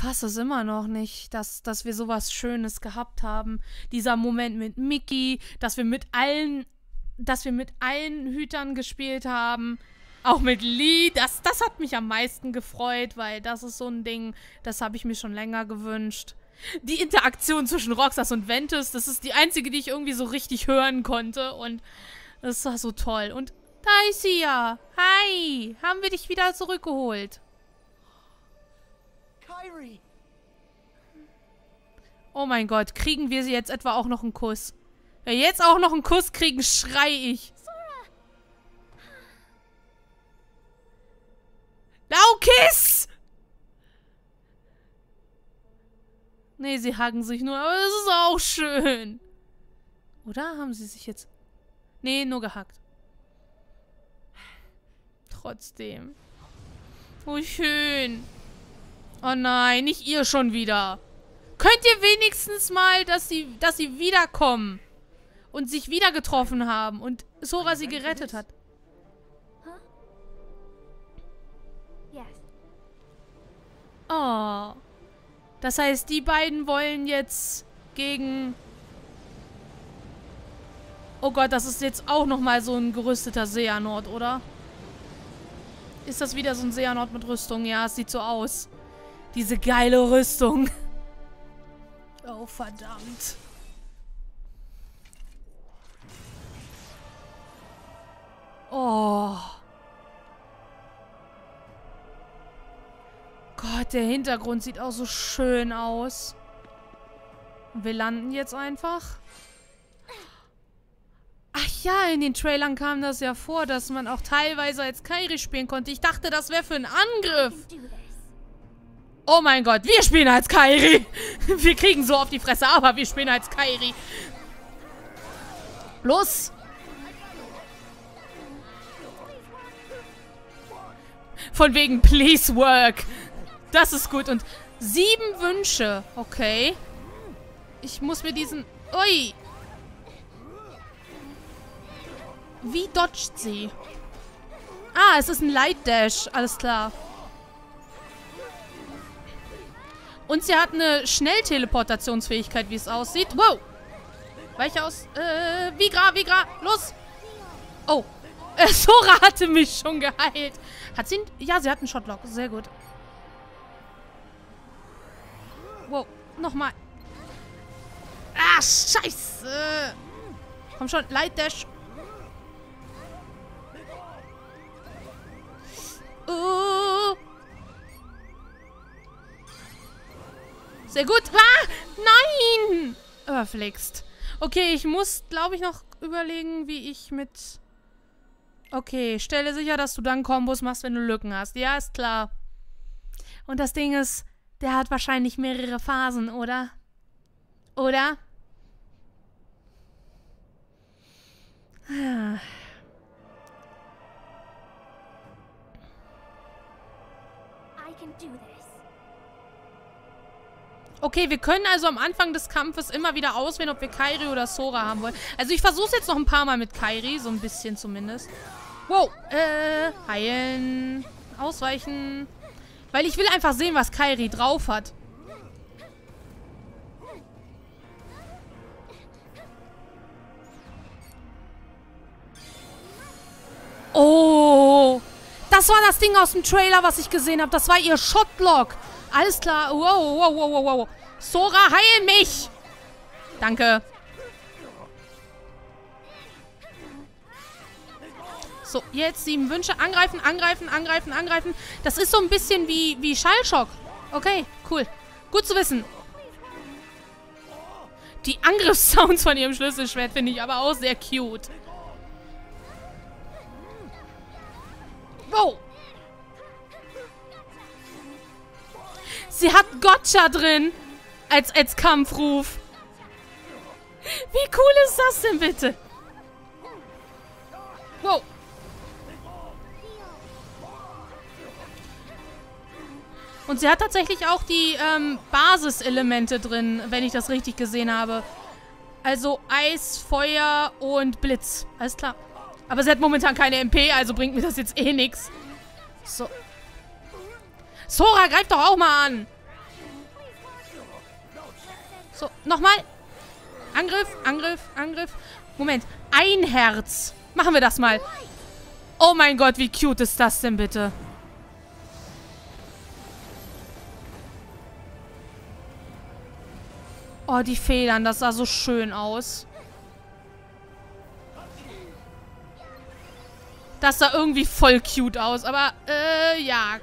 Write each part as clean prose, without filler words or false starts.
fasse es immer noch nicht, dass wir sowas Schönes gehabt haben. Dieser Moment mit Mickey, dass wir mit allen Hütern gespielt haben. Auch mit Lee, das hat mich am meisten gefreut, weil das ist so ein Ding, das habe ich mir schon länger gewünscht. Die Interaktion zwischen Roxas und Ventus, das ist die einzige, die ich irgendwie so richtig hören konnte und das war so toll. Und da ist sie ja. Hi, haben wir dich wieder zurückgeholt. Kairi. Oh mein Gott, kriegen wir sie jetzt etwa auch noch einen Kuss? Wenn wir jetzt auch noch einen Kuss kriegen, schrei ich. Now kiss! Nee, sie hacken sich nur, aber das ist auch schön. Oder haben sie sich jetzt... Nee, nur gehackt. Trotzdem. Oh, schön. Oh nein, nicht ihr schon wieder. Könnt ihr wenigstens mal, dass sie wiederkommen und sich wieder getroffen haben und Sora sie gerettet hat. Oh. Das heißt, die beiden wollen jetzt gegen... Oh Gott, das ist jetzt auch nochmal so ein gerüsteter Xehanort, oder? Ist das wieder so ein Xehanort mit Rüstung? Ja, es sieht so aus. Diese geile Rüstung. Oh, verdammt. Oh. Gott, der Hintergrund sieht auch so schön aus. Wir landen jetzt einfach. Ach ja, in den Trailern kam das ja vor, dass man auch teilweise als Kairi spielen konnte. Ich dachte, das wäre für einen Angriff. Oh mein Gott, wir spielen als Kairi. Wir kriegen so auf die Fresse, aber wir spielen als Kairi. Los! Von wegen, please work. Das ist gut. Und 7 Wünsche. Okay. Ich muss mir diesen... Ui. Wie dodgt sie? Ah, es ist ein Light Dash. Alles klar. Und sie hat eine Schnellteleportationsfähigkeit, wie es aussieht. Wow. Weiche aus. Vigra. Los. Oh. Sora hatte mich schon geheilt. Hat sie... Ja, sie hat einen Shotlock. Sehr gut. Wow, nochmal. Ah, scheiße. Komm schon, Light Dash. Sehr gut. Ah, nein. Überflixt. Okay, ich muss, glaube ich, noch überlegen, wie ich mit... Okay, stelle sicher, dass du dann Kombos machst, wenn du Lücken hast. Ja, ist klar. Und das Ding ist, der hat wahrscheinlich mehrere Phasen, oder? Oder? Ah. Okay, wir können also am Anfang des Kampfes immer wieder auswählen, ob wir Kairi oder Sora haben wollen. Also ich versuche es jetzt noch ein paar Mal mit Kairi, so ein bisschen zumindest. Wow, heilen, ausweichen. Weil ich will einfach sehen, was Kairi drauf hat. Oh, das war das Ding aus dem Trailer, was ich gesehen habe. Das war ihr Shotlock. Alles klar. Wow. Sora, heil mich. Danke. So, jetzt 7 Wünsche. Angreifen. Das ist so ein bisschen wie Schallschock. Okay, cool. Gut zu wissen. Die Angriffssounds von ihrem Schlüsselschwert finde ich aber auch sehr cute. Wow. Sie hat Gotcha drin. Als Kampfruf. Wie cool ist das denn bitte? Wow. Und sie hat tatsächlich auch die Basiselemente drin, wenn ich das richtig gesehen habe. Also Eis, Feuer und Blitz. Alles klar. Aber sie hat momentan keine MP, also bringt mir das jetzt eh nichts. So. Sora, greif doch auch mal an. So, nochmal. Angriff, Angriff, Angriff. Moment. Ein Herz. Machen wir das mal. Oh mein Gott, wie cute ist das denn bitte? Oh, die Federn, das sah so schön aus. Das sah irgendwie voll cute aus, aber, ja.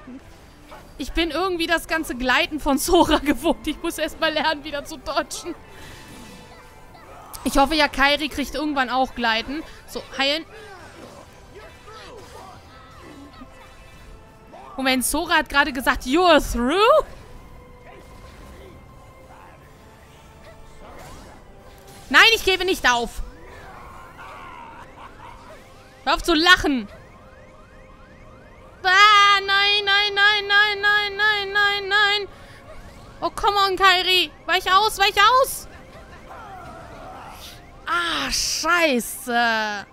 Ich bin irgendwie das ganze Gleiten von Sora gewohnt. Ich muss erstmal lernen, wieder zu dodgen. Ich hoffe ja, Kairi kriegt irgendwann auch Gleiten. So, heilen. Moment, Sora hat gerade gesagt, you're through? Nein, ich gebe nicht auf. Hör auf zu lachen. Ah, nein, nein, nein, nein, nein, nein, nein, nein. Oh, come on, Kairi. Weich aus, weich aus. Ah, scheiße.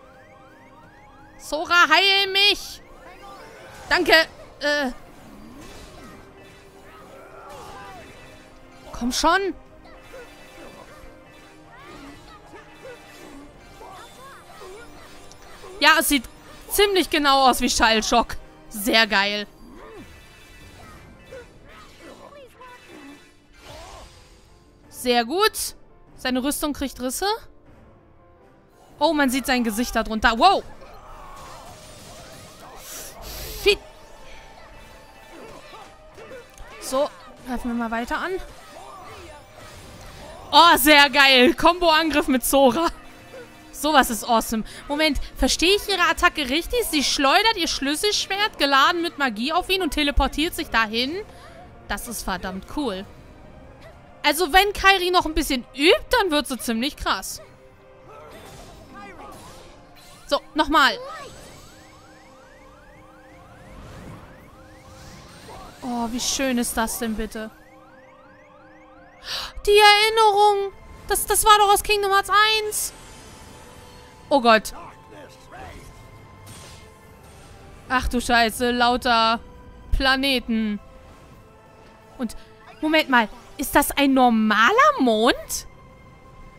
Sora, heil mich. Danke. Komm schon. Ja, es sieht ziemlich genau aus wie Schallschock. Sehr geil. Sehr gut. Seine Rüstung kriegt Risse. Oh, man sieht sein Gesicht darunter. Wow. Shit. So, greifen wir mal weiter an. Oh, sehr geil. Combo-Angriff mit Sora. Sowas ist awesome. Moment, verstehe ich ihre Attacke richtig? Sie schleudert ihr Schlüsselschwert, geladen mit Magie auf ihn und teleportiert sich dahin. Das ist verdammt cool. Also wenn Kairi noch ein bisschen übt, dann wird sie ziemlich krass. So, nochmal. Oh, wie schön ist das denn bitte? Die Erinnerung. Das war doch aus Kingdom Hearts 1. Oh Gott. Ach du Scheiße, lauter Planeten. Und, Moment mal, ist das ein normaler Mond?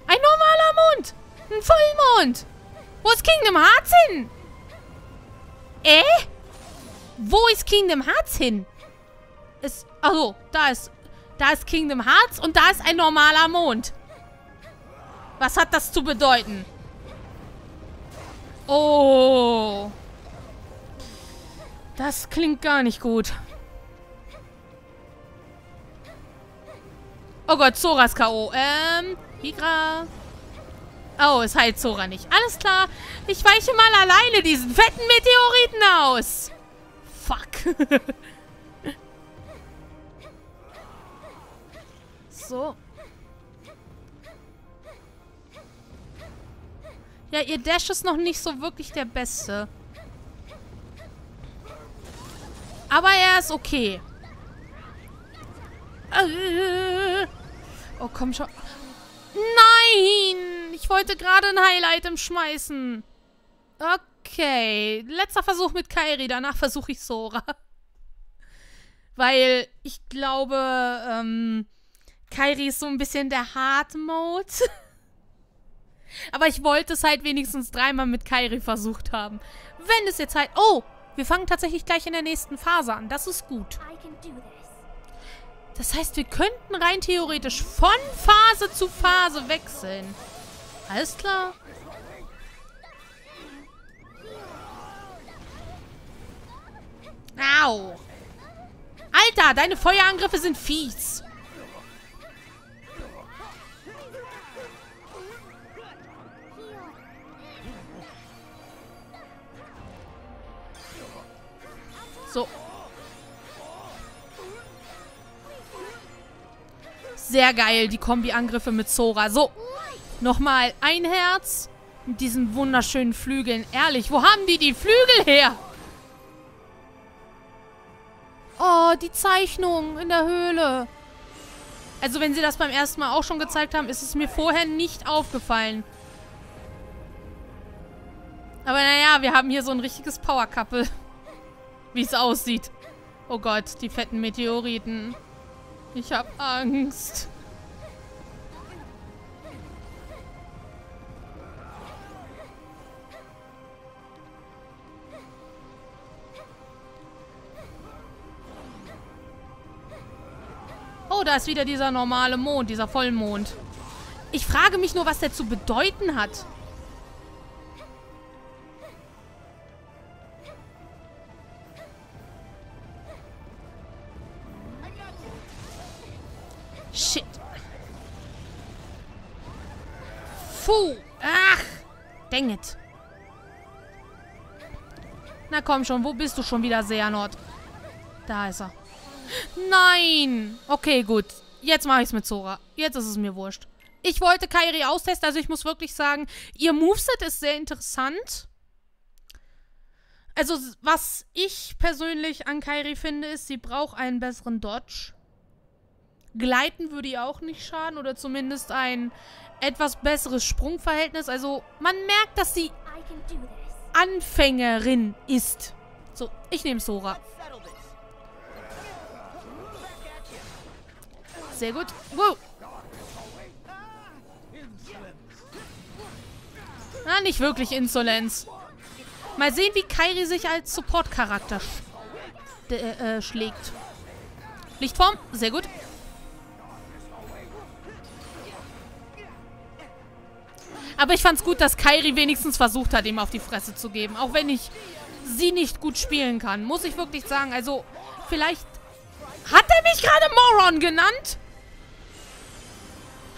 Ein normaler Mond! Ein Vollmond! Wo ist Kingdom Hearts hin? Wo ist Kingdom Hearts hin? Also, da ist Kingdom Hearts und da ist ein normaler Mond. Was hat das zu bedeuten? Oh. Das klingt gar nicht gut. Oh Gott, Soras K.O. Higra. Oh, es heilt Sora nicht. Alles klar. Ich weiche mal alleine diesen fetten Meteoriten aus. Fuck. So. Ja, ihr Dash ist noch nicht so wirklich der Beste. Aber er ist okay. Oh, komm schon. Nein! Ich wollte gerade ein Highlight-Item schmeißen. Okay. Letzter Versuch mit Kairi. Danach versuche ich Sora. Weil ich glaube, Kairi ist so ein bisschen der Hard-Mode. Aber ich wollte es halt wenigstens dreimal mit Kairi versucht haben. Wenn es jetzt halt... Oh, wir fangen tatsächlich gleich in der nächsten Phase an. Das ist gut. Das heißt, wir könnten rein theoretisch von Phase zu Phase wechseln. Alles klar. Au. Alter, deine Feuerangriffe sind fies. So. Sehr geil, die Kombi-Angriffe mit Sora. So, nochmal ein Herz mit diesen wunderschönen Flügeln. Ehrlich, wo haben die Flügel her? Oh, die Zeichnung in der Höhle. Also, wenn sie das beim ersten Mal auch schon gezeigt haben, ist es mir vorher nicht aufgefallen. Aber naja, wir haben hier so ein richtiges Power-Couple. Wie es aussieht. Oh Gott, die fetten Meteoriten. Ich hab Angst. da ist wieder dieser normale Mond, dieser Vollmond. Ich frage mich nur, was der zu bedeuten hat. Shit. Puh. Ach. Dang it. Na komm schon, wo bist du schon wieder, Xehanort? Da ist er. Nein! Okay, gut. Jetzt mache ich es mit Sora. Jetzt ist es mir wurscht. Ich wollte Kairi austesten, also ich muss wirklich sagen, ihr Moveset ist sehr interessant. Also, was ich persönlich an Kairi finde, ist, sie braucht einen besseren Dodge. Gleiten würde ihr auch nicht schaden oder zumindest ein etwas besseres Sprungverhältnis. Also, man merkt, dass sie Anfängerin ist. So, ich nehme Sora. Sehr gut. Wow. Na, nicht wirklich Insolenz. Mal sehen, wie Kairi sich als Support-Charakter schlägt. Lichtform. Sehr gut. Aber ich fand's gut, dass Kairi wenigstens versucht hat, ihm auf die Fresse zu geben. Auch wenn ich sie nicht gut spielen kann. Muss ich wirklich sagen. Also, vielleicht... Hat er mich gerade Moron genannt?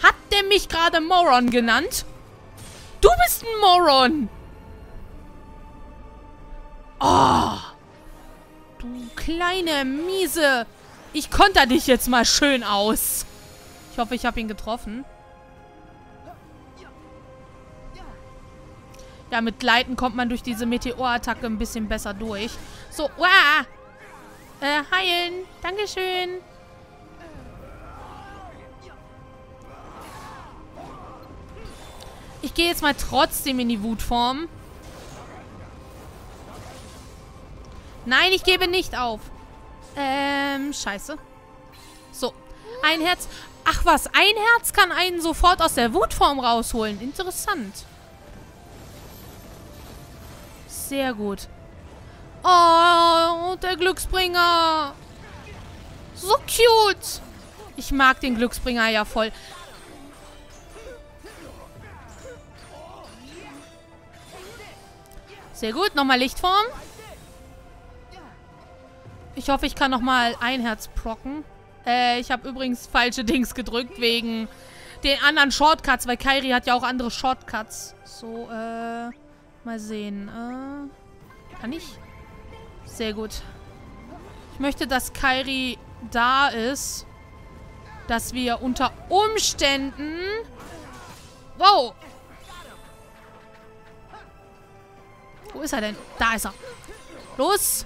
Hat der mich gerade Moron genannt? Du bist ein Moron! Oh! Du kleine Miese! Ich konter dich jetzt mal schön aus. Ich hoffe, ich habe ihn getroffen. Ja, mit Gleiten kommt man durch diese Meteorattacke ein bisschen besser durch. So, uah! Heilen. Dankeschön. Ich gehe jetzt mal trotzdem in die Wutform. Nein, ich gebe nicht auf. Scheiße. So, ein Herz. Ach was, ein Herz kann einen sofort aus der Wutform rausholen. Interessant. Sehr gut. Oh, der Glücksbringer. So cute. Ich mag den Glücksbringer ja voll. Sehr gut, nochmal Lichtform. Ich hoffe, ich kann nochmal ein Herz procken. Ich habe übrigens falsche Dings gedrückt wegen den anderen Shortcuts, weil Kairi hat ja auch andere Shortcuts. So, mal sehen. Kann ich? Sehr gut. Ich möchte, dass Kairi da ist. Dass wir unter Umständen... Wow! Wo ist er denn? Da ist er. Los!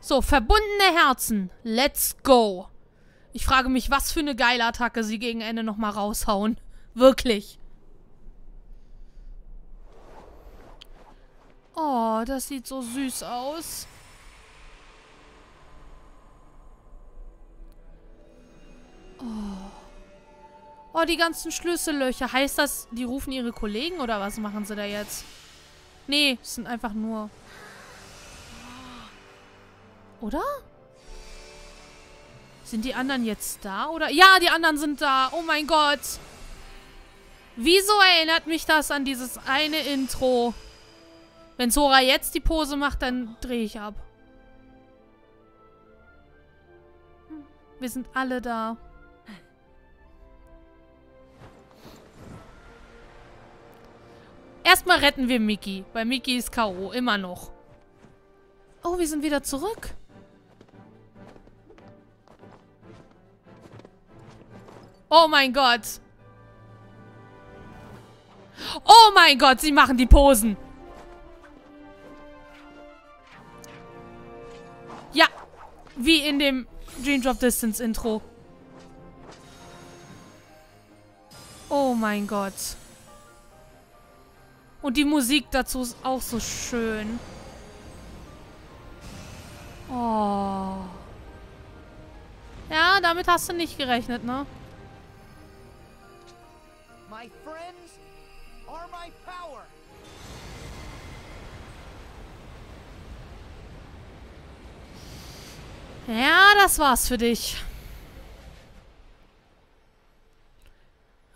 So, verbundene Herzen. Let's go! Ich frage mich, was für eine geile Attacke sie gegen Ende nochmal raushauen. Wirklich. Oh, das sieht so süß aus. Oh. Oh, die ganzen Schlüssellöcher. Heißt das, die rufen ihre Kollegen oder was machen sie da jetzt? Nee, es sind einfach nur... Oder? Sind die anderen jetzt da oder? Ja, die anderen sind da. Oh mein Gott. Wieso erinnert mich das an dieses eine Intro? Wenn Sora jetzt die Pose macht, dann drehe ich ab. Wir sind alle da. Erstmal retten wir Mickey, weil Mickey ist K.O. immer noch. Oh, wir sind wieder zurück. Oh mein Gott. Oh mein Gott, sie machen die Posen. Ja, wie in dem Dream Drop Distance Intro. Oh mein Gott. Und die Musik dazu ist auch so schön. Oh. Ja, damit hast du nicht gerechnet, ne? My friends are my power. Ja, das war's für dich.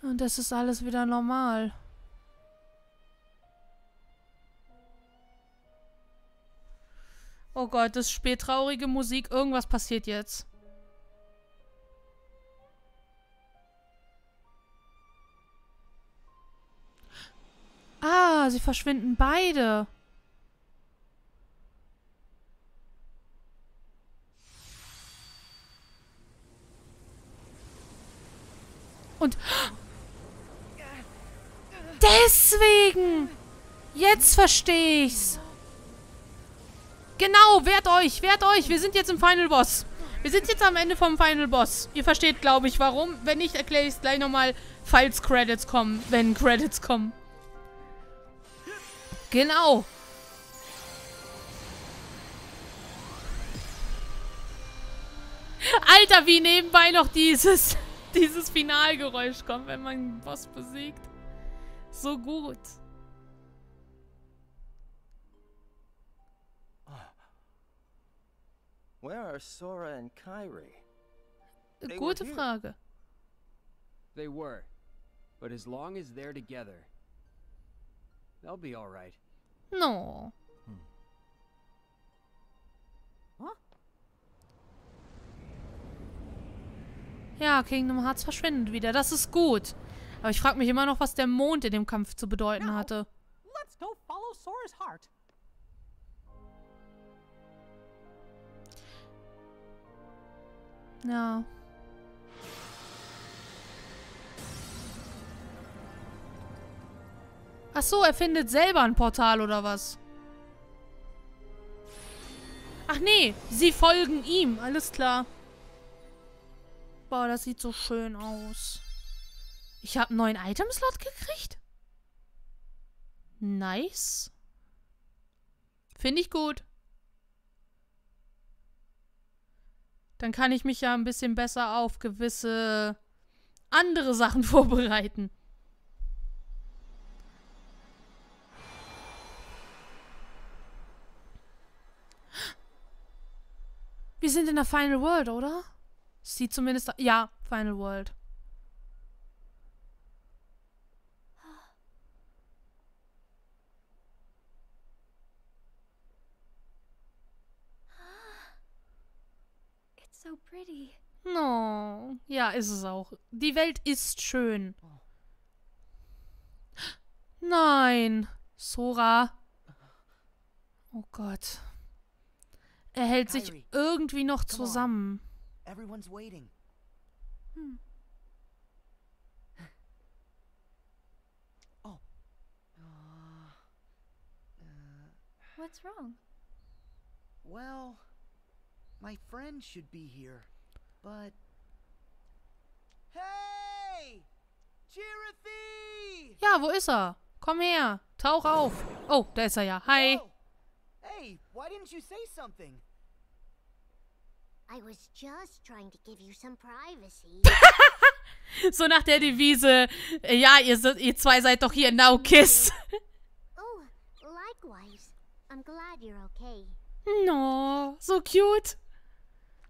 Und das ist alles wieder normal. Oh Gott, das spät traurige Musik. Irgendwas passiert jetzt. Ah, sie verschwinden beide. Und deswegen! Jetzt verstehe ich's. Genau, wehrt euch, wehrt euch. Wir sind jetzt im Final Boss. Wir sind jetzt am Ende vom Final Boss. Ihr versteht, glaube ich, warum. Wenn nicht, erkläre ich es gleich nochmal, falls Credits kommen, wenn Credits kommen. Genau. Alter, wie nebenbei noch dieses Finalgeräusch kommt, wenn man einen Boss besiegt. So gut. Where are Sora and Kairi? Gute Frage. They were, but as long as they're together, they'll be all right. No. Huh? Ja, Kingdom Hearts verschwindet wieder. Das ist gut. Aber ich frage mich immer noch, was der Mond in dem Kampf zu bedeuten hatte. Let's go follow Sora's heart. Ja. Ach so, er findet selber ein Portal oder was? Ach nee, sie folgen ihm, alles klar. Boah, das sieht so schön aus. Ich habe einen neuen Itemslot gekriegt? Nice. Finde ich gut. Dann kann ich mich ja ein bisschen besser auf gewisse andere Sachen vorbereiten. Wir sind in der Final World, oder? Sieht zumindest... Ja, Final World. So pretty. No. Ja, ist es auch. Die Welt ist schön. Nein. Sora. Oh Gott. Er hält sich irgendwie noch zusammen. Everyone's waiting. Oh. What's wrong? Well, my friend should be here, but... Hey! Chirithy! Ja, wo ist er? Komm her. Tauch auf. Oh, da ist er ja. Hi. Oh. Hey, why didn't you say something? I was just trying to give you some privacy. So nach der Devise, ja, ihr zwei seid doch hier, now kiss. Oh, likewise. I'm glad you're okay. No, so cute.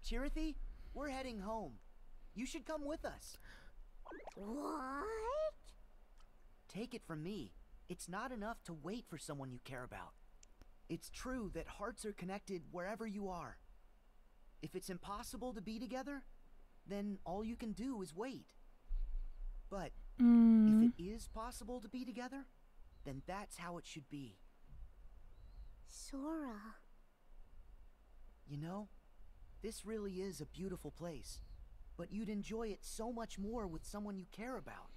Chirithy, we're heading home. You should come with us. What? Take it from me. It's not enough to wait for someone you care about. It's true that hearts are connected wherever you are. If it's impossible to be together, then all you can do is wait. But if it is possible to be together, then that's how it should be. Sora. You know, this really is a beautiful place, but you'd enjoy it so much more with someone you care about.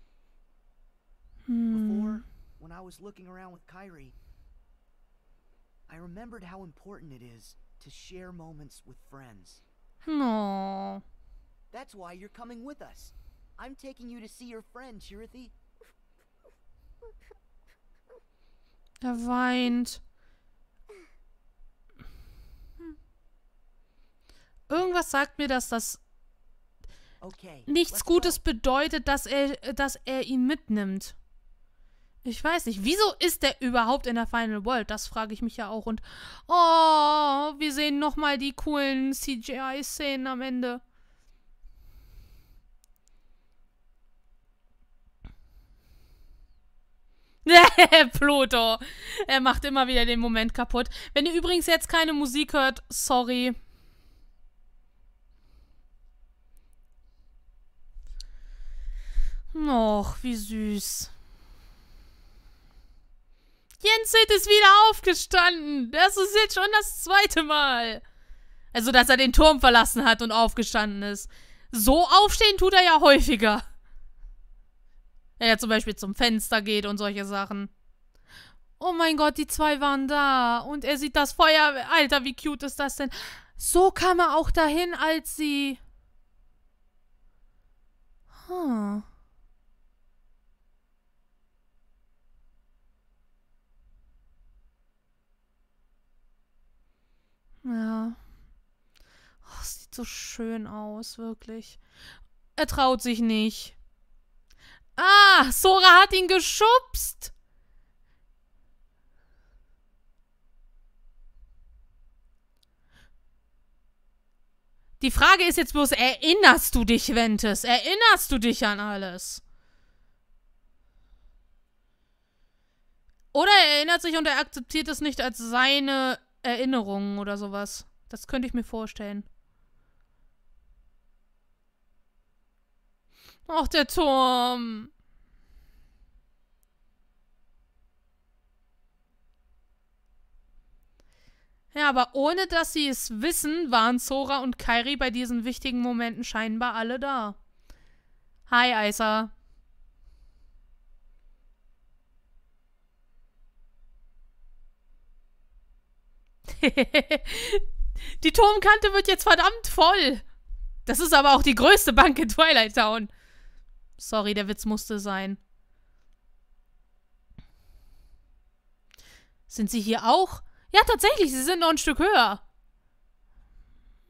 Before, when I was looking around with Kairi, I remembered how important it is to share moments with friends. No. That's why you're coming with us. I'm taking you to see your friend, Chirithy. Er weint. Irgendwas sagt mir, dass das nichts Gutes bedeutet, dass er ihn mitnimmt. Ich weiß nicht. Wieso ist der überhaupt in der Final World? Das frage ich mich ja auch. Und oh, wir sehen nochmal die coolen CGI-Szenen am Ende. Pluto. Er macht immer wieder den Moment kaputt. Wenn ihr übrigens jetzt keine Musik hört, sorry. Och, wie süß. Jens ist wieder aufgestanden. Das ist jetzt schon das zweite Mal. Also, dass er den Turm verlassen hat und aufgestanden ist. So aufstehen tut er ja häufiger. Wenn er zum Beispiel zum Fenster geht und solche Sachen. Oh mein Gott, die zwei waren da. Und er sieht das Feuer. Alter, wie cute ist das denn? So kam er auch dahin, als sie... Huh. Ja. Oh, sieht so schön aus, wirklich. Er traut sich nicht. Ah, Sora hat ihn geschubst. Die Frage ist jetzt bloß, erinnerst du dich, Ventus? Erinnerst du dich an alles? Oder er erinnert sich und er akzeptiert es nicht als seine Erinnerungen oder sowas. Das könnte ich mir vorstellen. Ach, der Turm. Ja, aber ohne dass sie es wissen, waren Sora und Kairi bei diesen wichtigen Momenten scheinbar alle da. Hi, Eiser. Die Turmkante wird jetzt verdammt voll. Das ist aber auch die größte Bank in Twilight Town. Sorry, der Witz musste sein. Sind sie hier auch? Ja, tatsächlich, sie sind noch ein Stück höher.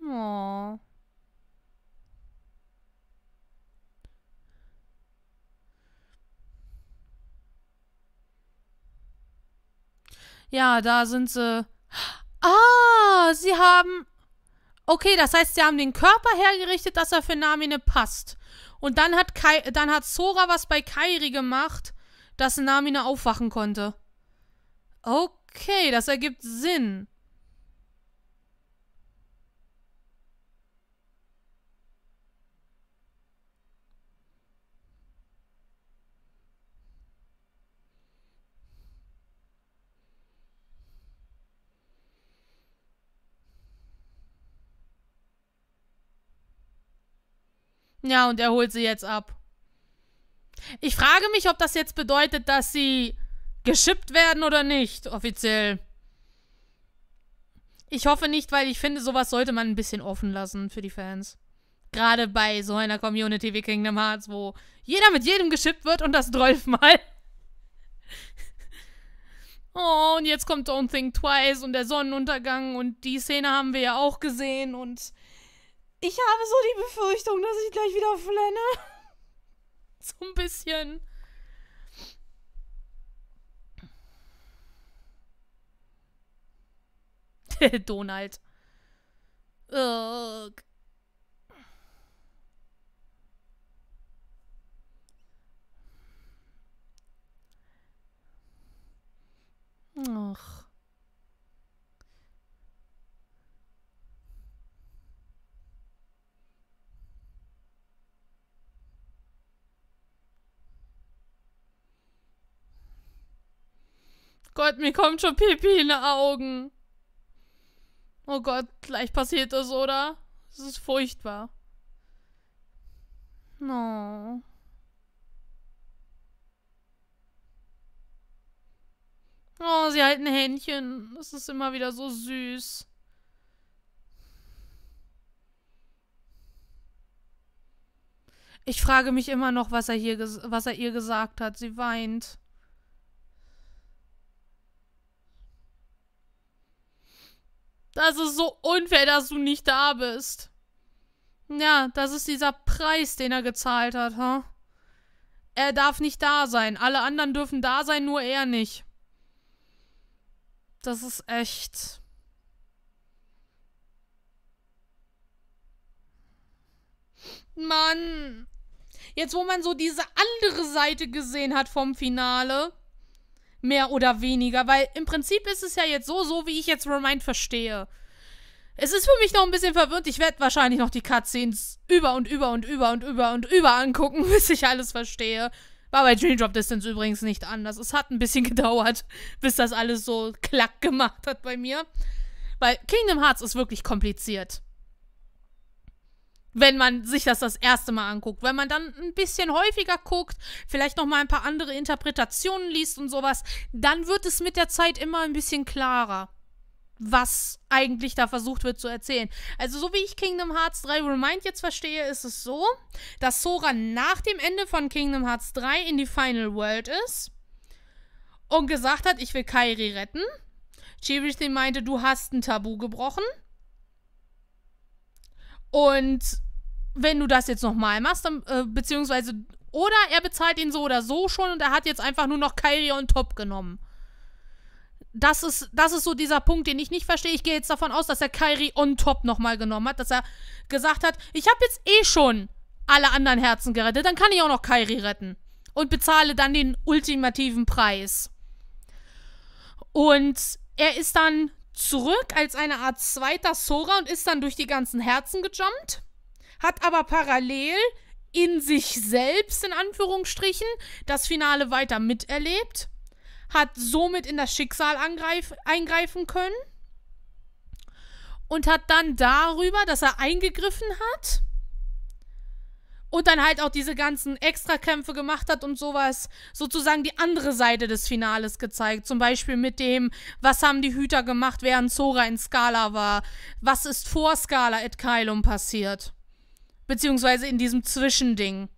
Oh. Ja, da sind sie. Ah, sie haben... Okay, das heißt, sie haben den Körper hergerichtet, dass er für Namine passt. Und dann hat Sora was bei Kairi gemacht, dass Namine aufwachen konnte. Okay, das ergibt Sinn. Ja, und er holt sie jetzt ab. Ich frage mich, ob das jetzt bedeutet, dass sie geschippt werden oder nicht, offiziell. Ich hoffe nicht, weil ich finde, sowas sollte man ein bisschen offen lassen für die Fans. Gerade bei so einer Community wie Kingdom Hearts, wo jeder mit jedem geschippt wird und das 12-mal. Oh, und jetzt kommt Don't Think Twice und der Sonnenuntergang und die Szene haben wir ja auch gesehen und... Ich habe so die Befürchtung, dass ich gleich wieder flenne. So ein bisschen. Donald. Ugh. Ach. Gott, mir kommt schon Pipi in die Augen. Oh Gott, gleich passiert das, oder? Das ist furchtbar. No. Oh, sie halten Händchen. Das ist immer wieder so süß. Ich frage mich immer noch, was er ihr gesagt hat. Sie weint. Das ist so unfair, dass du nicht da bist. Ja, das ist dieser Preis, den er gezahlt hat, huh? Er darf nicht da sein. Alle anderen dürfen da sein, nur er nicht. Das ist echt... Mann. Jetzt, wo man so diese andere Seite gesehen hat vom Finale, Mehr oder weniger, weil im Prinzip ist es ja jetzt so wie ich jetzt Re:Mind verstehe. Es ist für mich noch ein bisschen verwirrend. Ich werde wahrscheinlich noch die Cutscenes über und über angucken, bis ich alles verstehe. War bei Dream Drop Distance übrigens nicht anders. Es hat ein bisschen gedauert, bis das alles so klack gemacht hat bei mir. Weil Kingdom Hearts ist wirklich kompliziert. Wenn man sich das erste Mal anguckt. Wenn man dann ein bisschen häufiger guckt, vielleicht nochmal ein paar andere Interpretationen liest und sowas, dann wird es mit der Zeit immer ein bisschen klarer, was eigentlich da versucht wird zu erzählen. Also so wie ich Kingdom Hearts 3 Re:Mind jetzt verstehe, ist es so, dass Sora nach dem Ende von Kingdom Hearts 3 in die Final World ist und gesagt hat, ich will Kairi retten. Chirithy meinte, du hast ein Tabu gebrochen. Und wenn du das jetzt nochmal machst, dann, oder er bezahlt ihn so oder so schon und er hat jetzt einfach nur noch Kairi on top genommen. Das ist so dieser Punkt, den ich nicht verstehe. Ich gehe jetzt davon aus, dass er Kairi on top nochmal genommen hat, dass er gesagt hat, ich habe jetzt eh schon alle anderen Herzen gerettet, dann kann ich auch noch Kairi retten und bezahle dann den ultimativen Preis. Und er ist dann zurück als eine Art zweiter Sora und ist dann durch die ganzen Herzen gejumpt, hat aber parallel in sich selbst, in Anführungsstrichen, das Finale weiter miterlebt, hat somit in das Schicksal eingreifen können und hat dann darüber, dass er eingegriffen hat und dann halt auch diese ganzen Extrakämpfe gemacht hat und sowas, sozusagen die andere Seite des Finales gezeigt. Zum Beispiel mit dem, was haben die Hüter gemacht, während Sora in Scala war? Was ist vor Scala et Caelum passiert? Beziehungsweise in diesem Zwischending.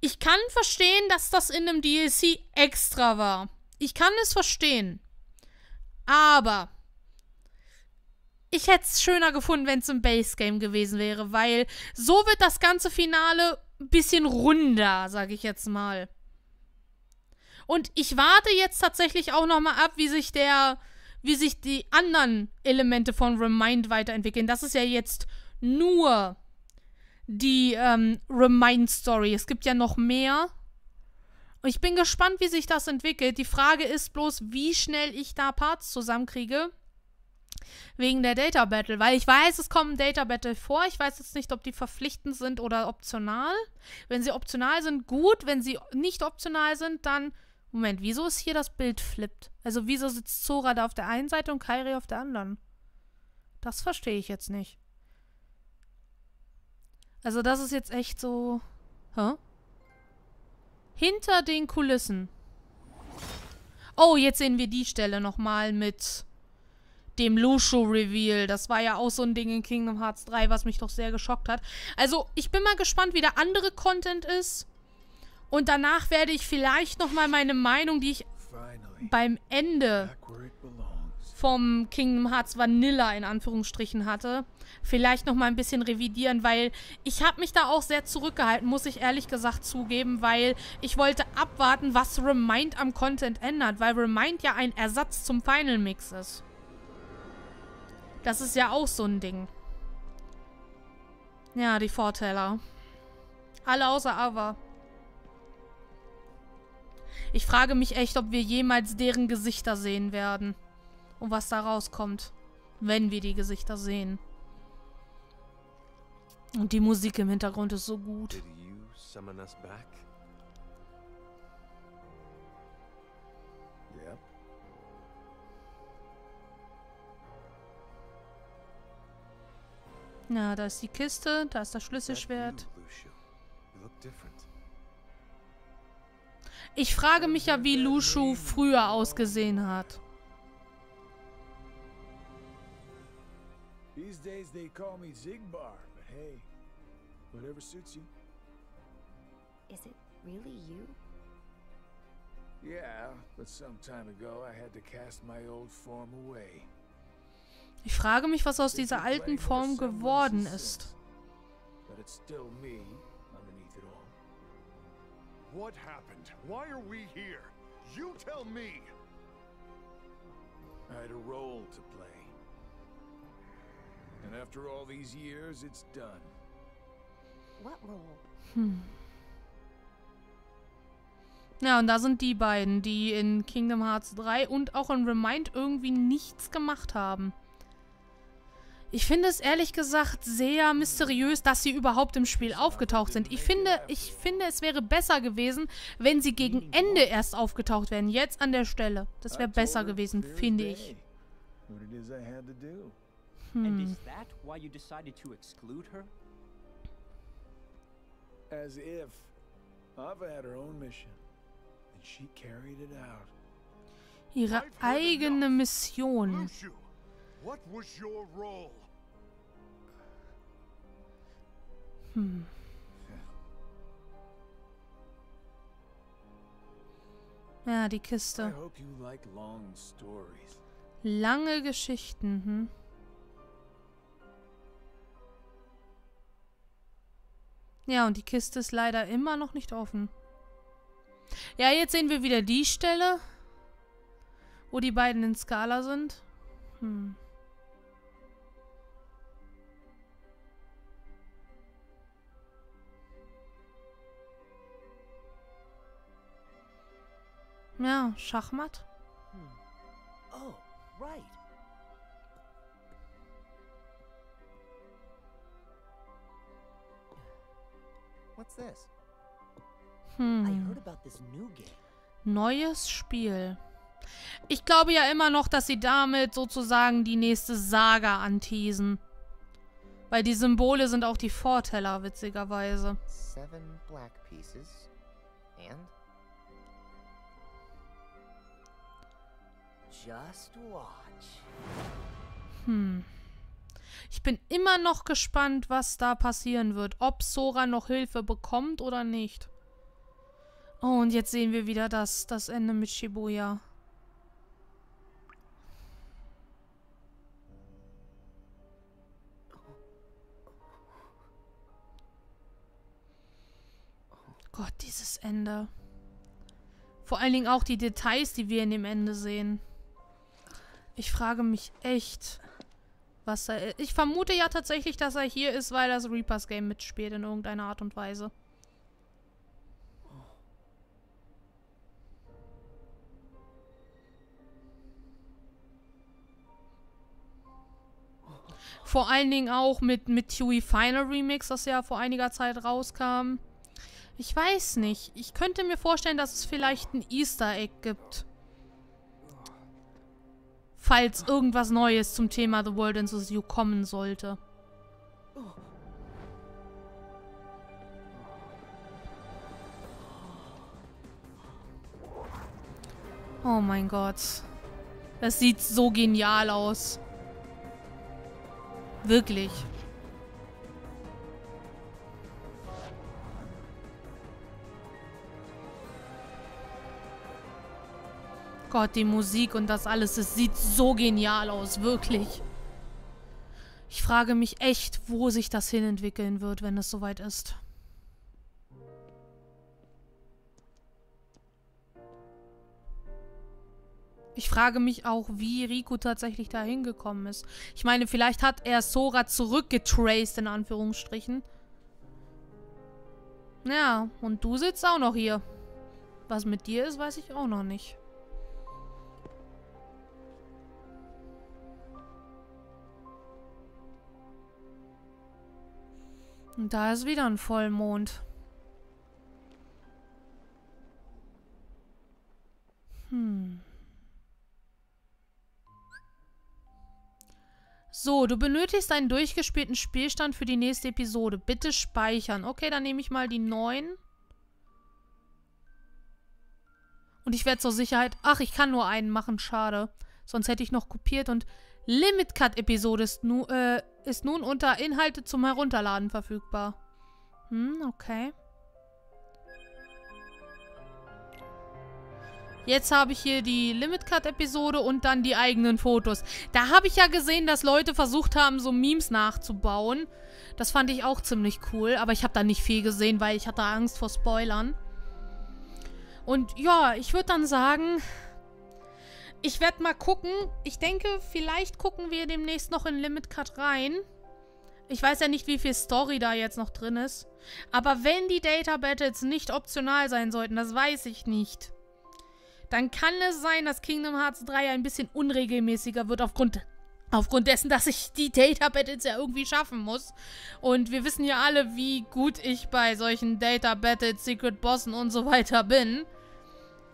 Ich kann verstehen, dass das in einem DLC extra war. Ich kann es verstehen. Aber ich hätte es schöner gefunden, wenn es im Base-Game gewesen wäre, weil so wird das ganze Finale ein bisschen runder, sage ich jetzt mal. Und ich warte jetzt tatsächlich auch nochmal ab, wie sich die anderen Elemente von Re:Mind weiterentwickeln. Das ist ja jetzt nur die Re:Mind-Story. Es gibt ja noch mehr. Und ich bin gespannt, wie sich das entwickelt. Die Frage ist bloß, wie schnell ich da Parts zusammenkriege. Wegen der Data Battle. Weil ich weiß, es kommen Data Battle vor. Ich weiß jetzt nicht, ob die verpflichtend sind oder optional. Wenn sie optional sind, gut. Wenn sie nicht optional sind, dann... Moment, wieso ist hier das Bild flippt? Also wieso sitzt Sora da auf der einen Seite und Kairi auf der anderen? Das verstehe ich jetzt nicht. Also das ist jetzt echt so... Hä? Hinter den Kulissen. Oh, jetzt sehen wir die Stelle nochmal mit dem Luxu-Reveal. Das war ja auch so ein Ding in Kingdom Hearts 3, was mich doch sehr geschockt hat. Also ich bin mal gespannt, wie der andere Content ist. Und danach werde ich vielleicht nochmal meine Meinung, die ich beim Ende vom Kingdom Hearts Vanilla in Anführungsstrichen hatte, vielleicht nochmal ein bisschen revidieren, weil ich habe mich da auch sehr zurückgehalten, muss ich ehrlich gesagt zugeben, weil ich wollte abwarten, was Re:Mind am Content ändert, weil Re:Mind ja ein Ersatz zum Final Mix ist. Das ist ja auch so ein Ding. Ja, die Vorteller. Alle außer Ava. Ich frage mich echt, ob wir jemals deren Gesichter sehen werden. Und was da rauskommt, wenn wir die Gesichter sehen. Und die Musik im Hintergrund ist so gut. Na, da ist die Kiste, da ist das Schlüsselschwert. Ich frage mich ja, wie Luxu früher ausgesehen hat. These days they call me Zigbar, but hey, whatever suits you. Is it really you? Yeah, but some time ago I had to cast my old form away. Ich frage mich, was aus dieser alten Form geworden ist. Ja, und da sind die beiden, die in Kingdom Hearts 3 und auch in Re:Mind irgendwie nichts gemacht haben. Ich finde es ehrlich gesagt sehr mysteriös, dass sie überhaupt im Spiel aufgetaucht sind. Ich finde, es wäre besser gewesen, wenn sie gegen Ende erst aufgetaucht wären. Jetzt an der Stelle. Das wäre besser gewesen, finde ich. Hm. Ihre eigene Mission. Hm. Ja, die Kiste. Lange Geschichten, hm? Ja, und die Kiste ist leider immer noch nicht offen. Ja, jetzt sehen wir wieder die Stelle, wo die beiden in Scala sind. Hm. Ja, Schachmatt. Hm. Oh, right. What's this? Hm. I heard about this new game. Neues Spiel. Ich glaube ja immer noch, dass sie damit sozusagen die nächste Saga anteasen. Weil die Symbole sind auch die Vorteller, witzigerweise. 7 black pieces and just watch. Hm. Ich bin immer noch gespannt, was da passieren wird. Ob Sora noch Hilfe bekommt oder nicht. Oh, und jetzt sehen wir wieder das Ende mit Shibuya. Gott, dieses Ende. Vor allen Dingen auch die Details, die wir in dem Ende sehen. Ich frage mich echt, was da ist. Ich vermute ja tatsächlich, dass er hier ist, weil das Reapers Game mitspielt in irgendeiner Art und Weise. Vor allen Dingen auch mit Huey Final Remix, das ja vor einiger Zeit rauskam. Ich weiß nicht. Ich könnte mir vorstellen, dass es vielleicht ein Easter Egg gibt. Falls irgendwas Neues zum Thema The World Ends With You kommen sollte. Oh mein Gott. Das sieht so genial aus. Wirklich. Gott, die Musik und das alles, es sieht so genial aus, wirklich. Ich frage mich echt, wo sich das hinentwickeln wird, wenn es soweit ist. Ich frage mich auch, wie Riku tatsächlich da hingekommen ist. Ich meine, vielleicht hat er Sora zurückgetraced, in Anführungsstrichen. Ja, und du sitzt auch noch hier. Was mit dir ist, weiß ich auch noch nicht. Und da ist wieder ein Vollmond. Hm. So, du benötigst einen durchgespielten Spielstand für die nächste Episode. Bitte speichern. Okay, dann nehme ich mal die 9. Und ich werde zur Sicherheit... Ach, ich kann nur einen machen, schade. Sonst hätte ich noch kopiert und... Limit Cut Episode ist nun unter Inhalte zum Herunterladen verfügbar. Hm, okay. Jetzt habe ich hier die Limit Cut Episode und dann die eigenen Fotos. Da habe ich ja gesehen, dass Leute versucht haben, so Memes nachzubauen. Das fand ich auch ziemlich cool, aber ich habe da nicht viel gesehen, weil ich hatte Angst vor Spoilern. Und ja, ich würde dann sagen... Ich werde mal gucken. Ich denke, vielleicht gucken wir demnächst noch in Limit Cut rein. Ich weiß ja nicht, wie viel Story da jetzt noch drin ist. Aber wenn die Data Battles nicht optional sein sollten, das weiß ich nicht, dann kann es sein, dass Kingdom Hearts 3 ein bisschen unregelmäßiger wird aufgrund dessen, dass ich die Data Battles ja irgendwie schaffen muss. Und wir wissen ja alle, wie gut ich bei solchen Data Battles, Secret Bossen und so weiter bin.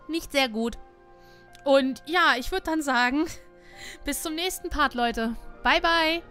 Nicht sehr gut. Und ja, ich würde dann sagen, bis zum nächsten Part, Leute. Bye, bye.